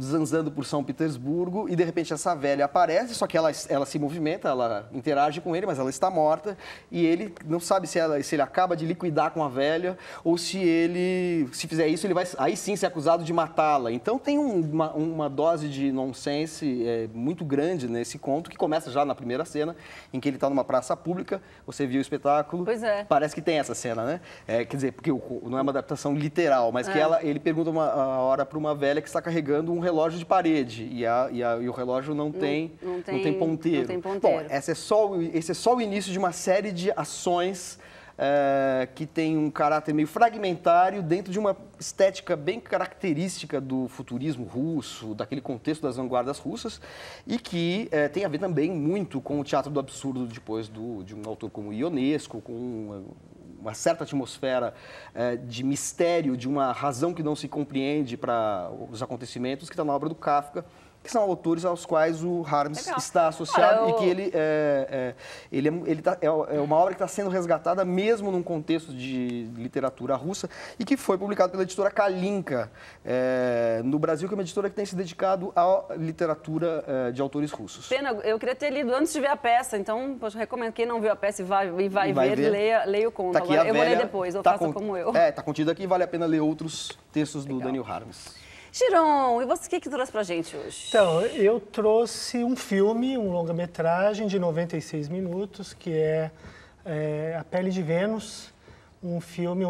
zanzando por São Petersburgo, e de repente essa velha aparece, só que ela se movimenta, ela interage com ele, mas ela está morta. e ele não sabe se ele acaba de liquidar com a velha ou se ele, se fizer isso, ele vai aí sim ser acusado de matá-la. Então tem uma dose de nonsense muito grande nesse conto, que começa já na primeira cena, em que ele está numa praça pública, você viu o espetáculo, pois é. Parece que tem essa cena, né? Quer dizer, porque não é uma adaptação literal, mas que ele pergunta a hora para uma velha que está carregando um relógio de parede e o relógio não tem ponteiro. Não tem ponteiro. Bom, esse é só o início de uma série de ações que tem um caráter meio fragmentário dentro de uma estética bem característica do futurismo russo, daquele contexto das vanguardas russas, e que tem a ver também muito com o teatro do absurdo depois de um autor como Ionesco, com uma certa atmosfera de mistério, de uma razão que não se compreende para os acontecimentos, que está na obra do Kafka, que são autores aos quais o Kharms está associado e que ele é uma obra que está sendo resgatada mesmo num contexto de literatura russa e que foi publicado pela editora Kalinka no Brasil, que é uma editora que tem se dedicado à literatura de autores russos. Pena, eu queria ter lido antes de ver a peça, então eu recomendo quem não viu a peça e vai ver. Leia o conto. Tá aqui agora, eu vou ler depois, ou faça como eu. Está contido aqui, vale a pena ler outros textos do Daniil Kharms. Chiron, e você o que trouxe pra gente hoje? Então, eu trouxe um filme, um longa-metragem de 96 minutos, que é A Pele de Vênus, um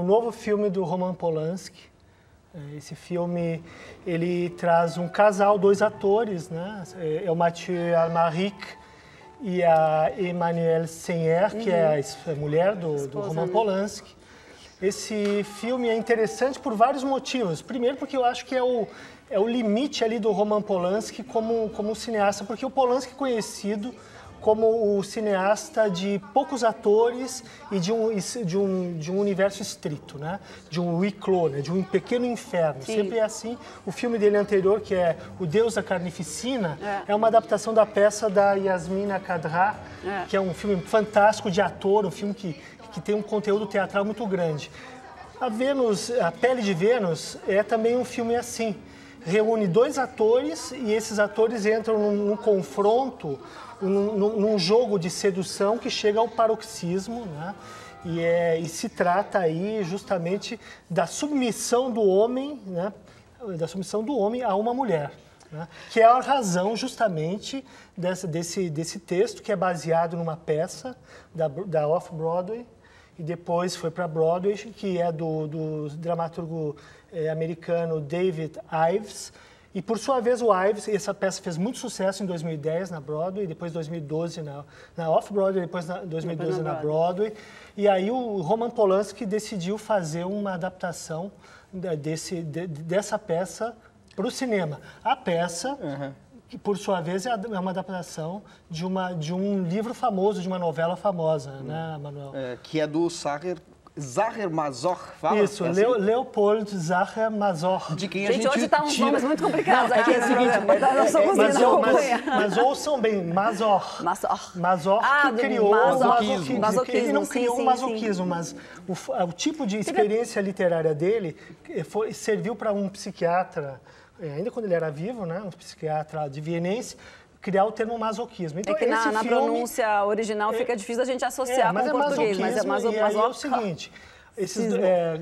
novo filme do Roman Polanski. Esse filme, ele traz um casal, dois atores, né? É o Mathieu Amalric e a Emmanuelle Senyer, que é a mulher do Roman Polanski. Esse filme é interessante por vários motivos. Primeiro, porque eu acho que é o limite ali do Roman Polanski como cineasta, porque o Polanski é conhecido como o cineasta de poucos atores e de um universo estrito, né? De um Wicklow, né? De um pequeno inferno. Sim. Sempre é assim. O filme dele anterior, que é O Deus da Carnificina, é uma adaptação da peça da Yasmina Khadra, que é um filme fantástico de ator, um filme que tem um conteúdo teatral muito grande. A Pele de Vênus é também um filme assim. Reúne dois atores e esses atores entram num confronto, num jogo de sedução que chega ao paroxismo, né? E se trata aí justamente da submissão do homem, né? Da submissão do homem a uma mulher. Né? Que é a razão justamente desse texto, que é baseado numa peça da Off-Broadway e depois foi para Broadway, que é do dramaturgo americano David Ives. E, por sua vez, o Ives, essa peça fez muito sucesso em 2010 na Broadway, depois 2012 na Off-Broadway, depois 2012 na Broadway. E aí o Roman Polanski decidiu fazer uma adaptação dessa peça para o cinema. A peça, que por sua vez é uma adaptação de um livro famoso, de uma novela famosa, né, Manuel? Que é do Zahar Mazor, fala? Isso, é assim? Leopold Zahar Mazor. De quem gente, hoje tá uns nomes muito complicados aqui. É o seguinte, mas ouçam bem, Mazor que criou o masoquismo. Ele não criou o masoquismo, mas o tipo de experiência literária dele serviu para um psiquiatra, ainda quando ele era vivo, né, um psiquiatra de vienense, criar o termo masoquismo. Então, é que na pronúncia original fica difícil a gente associar com o português, mas é masoquismo. E aí é o seguinte,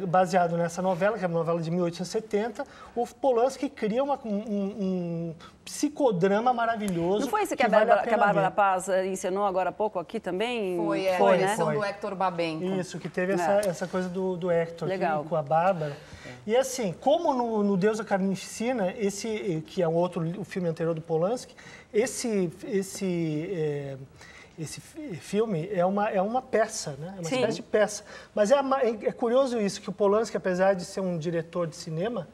baseado nessa novela, que é uma novela de 1870, o Polanski cria um psicodrama maravilhoso. Não foi isso que a Bárbara Paz ensinou agora há pouco aqui também? Foi a edição do Héctor Babenco. Isso, que teve essa coisa do Héctor aqui, com a Bárbara. E assim, como no Deus da Carnificina, que é o filme anterior do Polanski, esse filme é uma peça, né? É uma espécie de peça. Mas é curioso isso, que o Polanski, apesar de ser um diretor de cinema,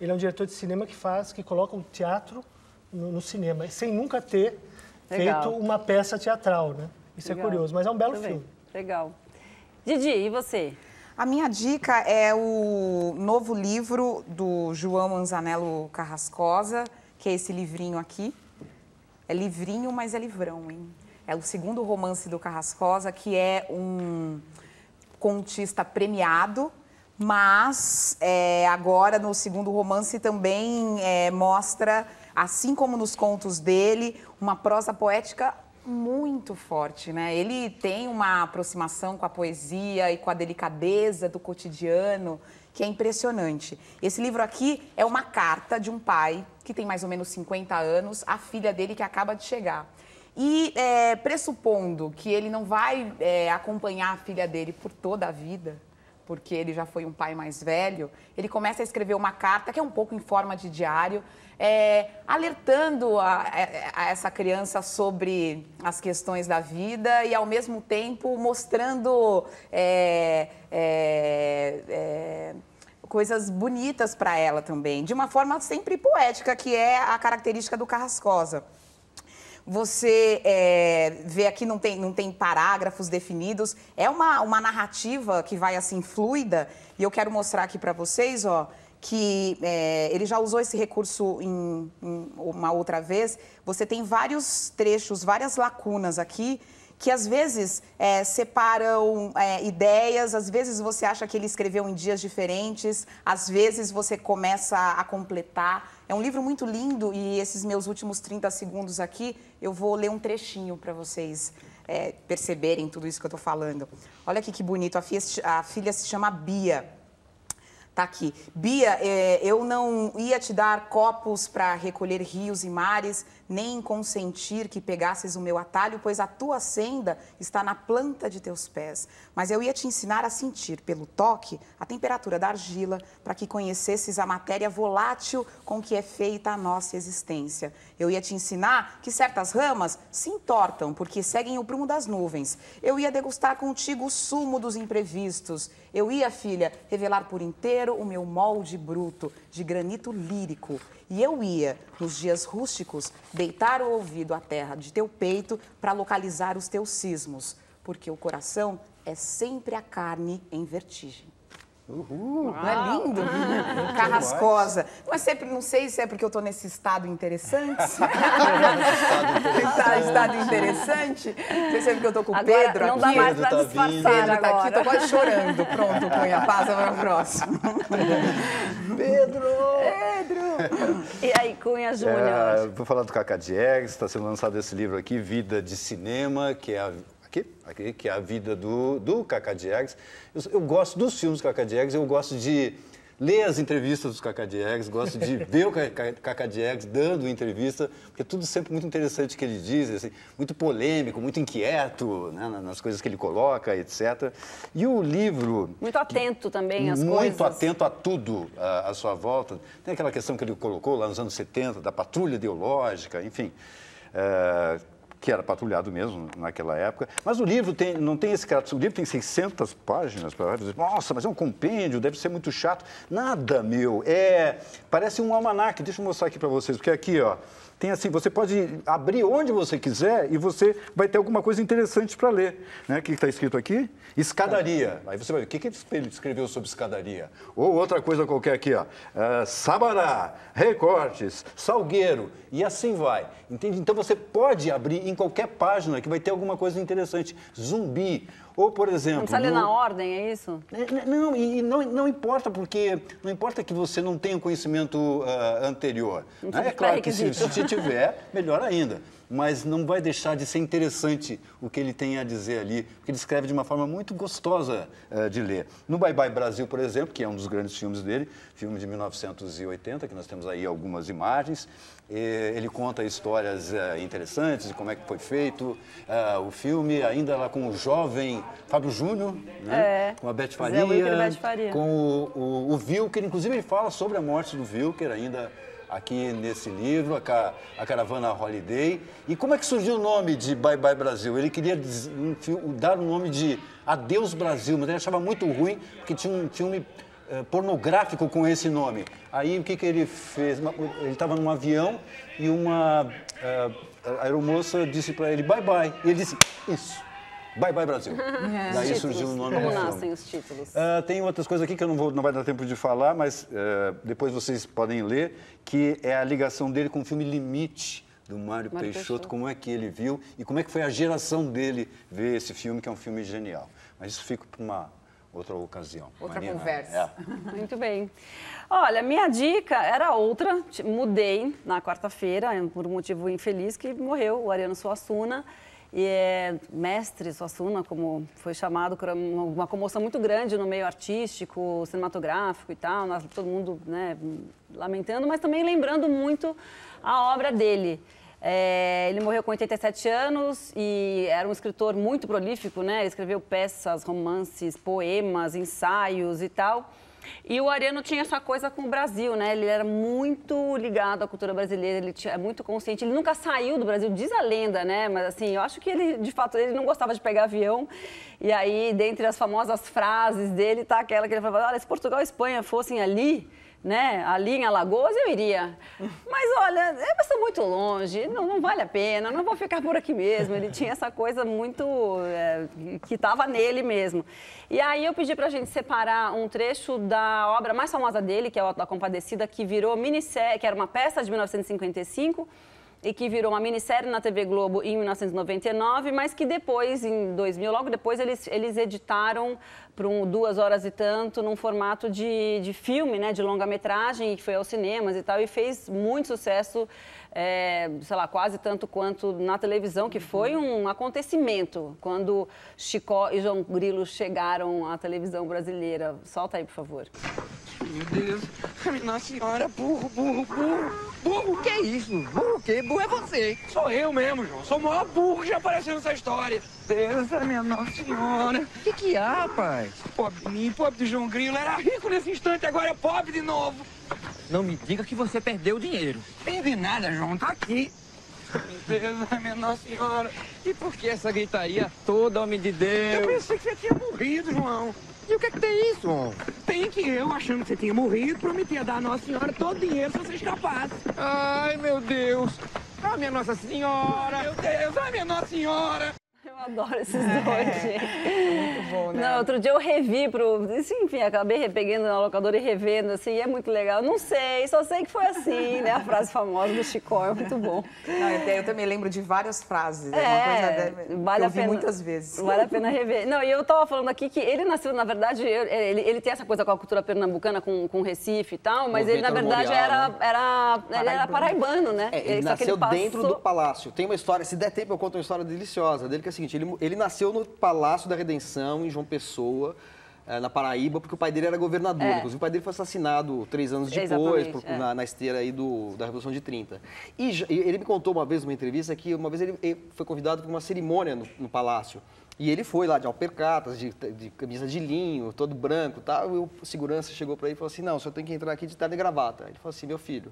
ele é um diretor de cinema que coloca o teatro no cinema, sem nunca ter feito uma peça teatral, né? Isso é curioso, mas é um belo filme. Legal. Didi, e você? A minha dica é o novo livro do João Manzanello Carrascosa, que é esse livrinho aqui. É livrinho, mas é livrão, hein? É o segundo romance do Carrascosa, que é um contista premiado, mas agora no segundo romance também mostra, assim como nos contos dele, uma prosa poética muito forte, né? Ele tem uma aproximação com a poesia e com a delicadeza do cotidiano que é impressionante. Esse livro aqui é uma carta de um pai que tem mais ou menos 50 anos, a filha dele que acaba de chegar. E pressupondo que ele não vai acompanhar a filha dele por toda a vida, porque ele já foi um pai mais velho, ele começa a escrever uma carta, que é um pouco em forma de diário, alertando a essa criança sobre as questões da vida e, ao mesmo tempo, mostrando coisas bonitas para ela também, de uma forma sempre poética, que é a característica do Carrascosa. Você vê aqui, não tem parágrafos definidos, é uma narrativa que vai assim fluida, e eu quero mostrar aqui para vocês, ó, que ele já usou esse recurso em uma outra vez. Você tem vários trechos, várias lacunas aqui, que às vezes separam ideias, às vezes você acha que ele escreveu em dias diferentes, às vezes você começa a completar. É um livro muito lindo e esses meus últimos 30 segundos aqui, eu vou ler um trechinho para vocês perceberem tudo isso que eu estou falando. Olha aqui que bonito, a filha se chama Bia. Tá aqui. Bia, eu não ia te dar copos para recolher rios e mares, nem consentir que pegasses o meu atalho, pois a tua senda está na planta de teus pés. Mas eu ia te ensinar a sentir, pelo toque, a temperatura da argila, para que conhecesses a matéria volátil com que é feita a nossa existência. Eu ia te ensinar que certas ramas se entortam, porque seguem o prumo das nuvens. Eu ia degustar contigo o sumo dos imprevistos. Eu ia, filha, revelar por inteiro o meu molde bruto, de granito lírico. E eu ia, nos dias rústicos, deitar o ouvido à terra de teu peito para localizar os teus sismos, porque o coração é sempre a carne em vertigem. Uhul! Não é lindo? Ah, Carrascosa. Não, não sei se é porque eu estou nesse estado interessante. Estado interessante. Não sei se é porque eu estou com o Pedro aqui. Não dá mais para disfarçar agora. Estou quase chorando. Pronto, Cunha, passa para o próximo. Pedro! E aí, Cunha Júnior? Vou falar do Cacá Diegues. Está sendo lançado esse livro aqui, Vida de Cinema, que é a... Aqui, que é a vida do Cacá Diegues. Eu gosto dos filmes do Cacá Diegues, eu gosto de ler as entrevistas do Cacá Diegues, gosto de ver o Cacá Diegues dando entrevista, porque é tudo sempre muito interessante que ele diz, assim, muito polêmico, muito inquieto, né, nas coisas que ele coloca, etc. E o livro... Muito atento também às coisas. Muito atento a tudo à sua volta. Tem aquela questão que ele colocou lá nos anos 70, da patrulha ideológica, enfim... que era patrulhado mesmo naquela época. Mas o livro não tem esse caráter. O livro tem 600 páginas. Para dizer, nossa, mas é um compêndio, deve ser muito chato. Nada, meu. Parece um almanaque. Deixa eu mostrar aqui para vocês, porque aqui, ó, tem assim, você pode abrir onde você quiser e você vai ter alguma coisa interessante para ler. Né? O que está escrito aqui? Escadaria. Aí você vai ver, o que ele escreveu sobre escadaria? Ou outra coisa qualquer aqui, ó. Sabará, recortes, salgueiro, e assim vai. Entende? Então você pode abrir em qualquer página que vai ter alguma coisa interessante. Zumbi. Ou, por exemplo... Não precisa ler na ordem, é isso? Não, e não importa, porque não importa que você não tenha um conhecimento anterior. Né? É claro que se tiver, melhor ainda. Mas não vai deixar de ser interessante o que ele tem a dizer ali, porque ele escreve de uma forma muito gostosa de ler. No Bye Bye Brasil, por exemplo, que é um dos grandes filmes dele, filme de 1980, que nós temos aí algumas imagens, ele conta histórias interessantes de como é que foi feito o filme, ainda lá com o jovem Fábio Júnior, né? Com a Beth Faria, com o Wilker. Inclusive ele fala sobre a morte do Wilker ainda aqui nesse livro, a Caravana Holiday. E como é que surgiu o nome de Bye Bye Brasil? Ele queria dar o nome de Adeus Brasil, mas ele achava muito ruim, porque tinha um filme pornográfico com esse nome. Aí o que ele fez? Ele estava num avião e uma aeromoça disse para ele, bye bye. E ele disse, isso, Bye Bye Brasil. Daí surgiu o nome do filme. Como nascem os títulos? Tem outras coisas aqui que eu não vai dar tempo de falar, mas depois vocês podem ler, que é a ligação dele com o filme Limite, do Mário Peixoto, como é que ele viu e como é que foi a geração dele ver esse filme, que é um filme genial. Mas isso fica para uma... outra ocasião. Outra Marina, conversa. Muito bem. Olha, minha dica era outra. Mudei na quarta-feira, por um motivo infeliz, que morreu o Ariano Suassuna. E mestre Suassuna, como foi chamado, uma comoção muito grande no meio artístico, cinematográfico e tal, todo mundo, né, lamentando, mas também lembrando muito a obra dele. Ele morreu com 87 anos e era um escritor muito prolífico, né? Ele escreveu peças, romances, poemas, ensaios e tal. E o Ariano tinha essa coisa com o Brasil, né? Ele era muito ligado à cultura brasileira, ele é muito consciente. Ele nunca saiu do Brasil, diz a lenda, né? Mas assim, eu acho que ele, de fato, ele não gostava de pegar avião. E aí, dentre as famosas frases dele, tá aquela que ele falava, olha, se Portugal e Espanha fossem ali... né, ali em Alagoas, eu iria. Mas, olha, é muito longe, não vale a pena, não vou ficar por aqui mesmo. Ele tinha essa coisa muito... que estava nele mesmo. E aí eu pedi para a gente separar um trecho da obra mais famosa dele, que é a Compadecida, que virou minissérie, que era uma peça de 1955, e que virou uma minissérie na TV Globo em 1999, mas que depois, em 2000, logo depois, eles editaram por 2 horas e tanto, num formato de filme, né, de longa-metragem, que foi aos cinemas e tal, e fez muito sucesso, sei lá, quase tanto quanto na televisão, que foi um acontecimento quando Chicó e João Grilo chegaram à televisão brasileira. Solta aí, por favor. Meu Deus, Nossa Senhora, burro, burro, burro. Burro, que é isso? Burro, que? Burro é você. Sou eu mesmo, João. Sou o maior burro que já apareceu nessa história. Deus, minha Nossa Senhora. O que há, pai? Pobre de mim, pobre de João Grilo. Era rico nesse instante, agora é pobre de novo. Não me diga que você perdeu o dinheiro. Perdi nada, João. Tá aqui. Meu Deus, minha Nossa Senhora. E por que essa gritaria toda, homem de Deus? Eu pensei que você tinha morrido, João. E o que é que tem isso, homem? Tem que eu, achando que você tinha morrido, prometia dar à Nossa Senhora todo o dinheiro se você escapasse. Ai, meu Deus! Ah, minha Nossa Senhora! Ai, meu Deus! Ai, minha Nossa Senhora! Eu adoro esses dois, gente. Muito bom, né? Não, outro dia eu revi pro... Enfim, acabei repegando na locadora e revendo, assim, e é muito legal. Não sei, só sei que foi assim, né? A frase famosa do Chicó, é muito bom. Não, eu também lembro de várias frases, uma coisa vale que eu vi muitas vezes. Vale a pena rever. Não, e eu tava falando aqui que ele nasceu, na verdade, ele tem essa coisa com a cultura pernambucana, com Recife e tal, mas ele, na verdade, ele era paraibano, né? Ele nasceu dentro do palácio. Tem uma história, se der tempo, eu conto uma história deliciosa dele, que é o seguinte, ele nasceu no Palácio da Redenção, em João Pessoa, na Paraíba, porque o pai dele era governador. Inclusive, o pai dele foi assassinado 3 anos depois, na esteira aí da Revolução de 30. E ele me contou uma vez, numa entrevista, que uma vez ele foi convidado para uma cerimônia no Palácio. E ele foi lá de alpercatas, de camisa de linho, todo branco e tal. E o segurança chegou para ele e falou assim, não, o senhor tem que entrar aqui de terno e gravata. Ele falou assim, meu filho...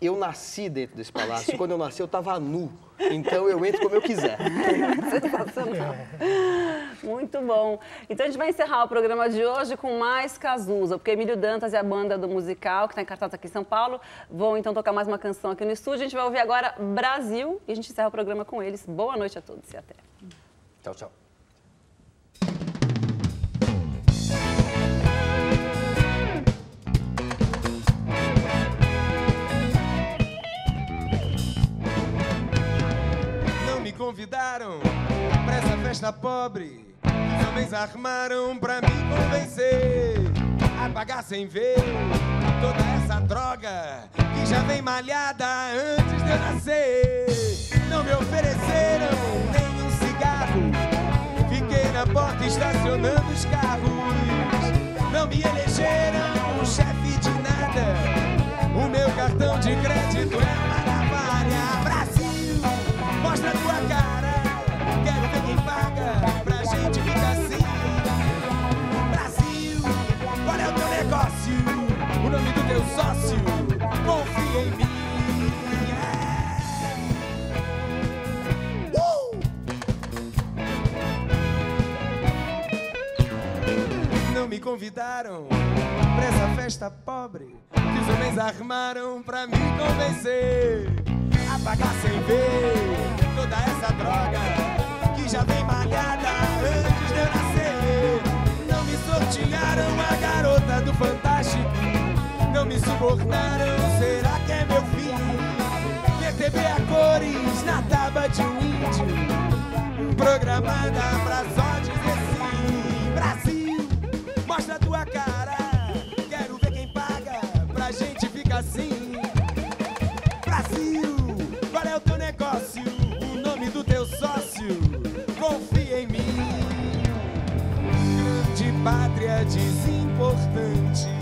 Eu nasci dentro desse palácio. Quando eu nasci, eu estava nu. Então, eu entro como eu quiser. Sensacional. Muito bom. Então, a gente vai encerrar o programa de hoje com mais Cazuza, porque Emílio Dantas e a banda do musical, que está em cartaz aqui em São Paulo, vão, então, tocar mais uma canção aqui no estúdio. A gente vai ouvir agora Brasil e a gente encerra o programa com eles. Boa noite a todos e até. Tchau, tchau. Convidaram pra essa festa pobre, os homens armaram pra me convencer a pagar sem ver toda essa droga que já vem malhada antes de eu nascer. Não me ofereceram nem um cigarro, fiquei na porta estacionando os carros. Não me elegeram um chefe de nada, o meu cartão de crédito é uma navalha. Brasil, mostra tua cara, quero ver quem paga pra gente ficar assim. Brasil, qual é o teu negócio? O nome do teu sócio, confia em mim. Não me convidaram pra essa festa pobre que os homens armaram pra me convencer a pagar sem ver toda essa droga que já vem malhada antes de eu nascer. Não me sortearam a garota do Fantástico, não me suportaram, será que é meu fim? PTB a cores na tábua de um índio, programada pra só dizer sim. Brasil, mostra a tua cara, quero ver quem paga pra gente ficar assim. Brasil, qual é o teu negócio? O nome do teu sócio, pátria desimportante.